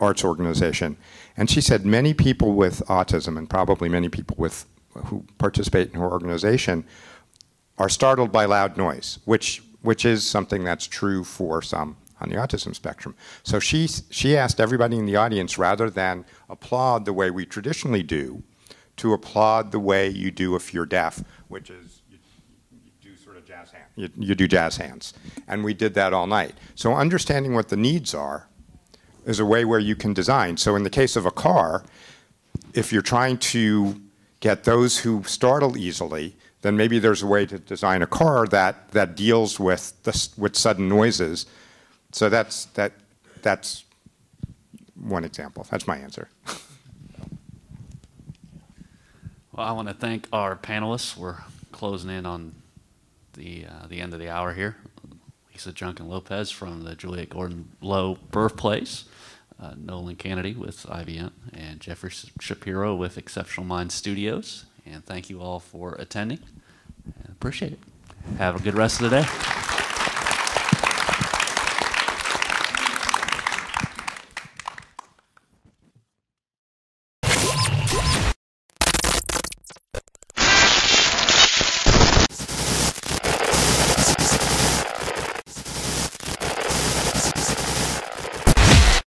arts organization. And she said many people with autism, and probably many people with who participate in her organization, are startled by loud noise, which is something that's true for some on the autism spectrum. So she asked everybody in the audience, rather than applaud the way we traditionally do, to applaud the way you do if you're deaf, which is you do jazz hands. And we did that all night. So understanding what the needs are is a way where you can design. So in the case of a car, if you're trying to get those who startle easily, then maybe there's a way to design a car that deals with sudden noises. So that's one example. That's my answer. Well, I want to thank our panelists. We're closing in on the end of the hour here. Lisa Junkin Lopez from the Juliette Gordon Low Birthplace, Nolan Canady with IBM, and Jeffrey Shapiro with Exceptional Minds Studios. And thank you all for attending. I appreciate it. Have a good rest of the day.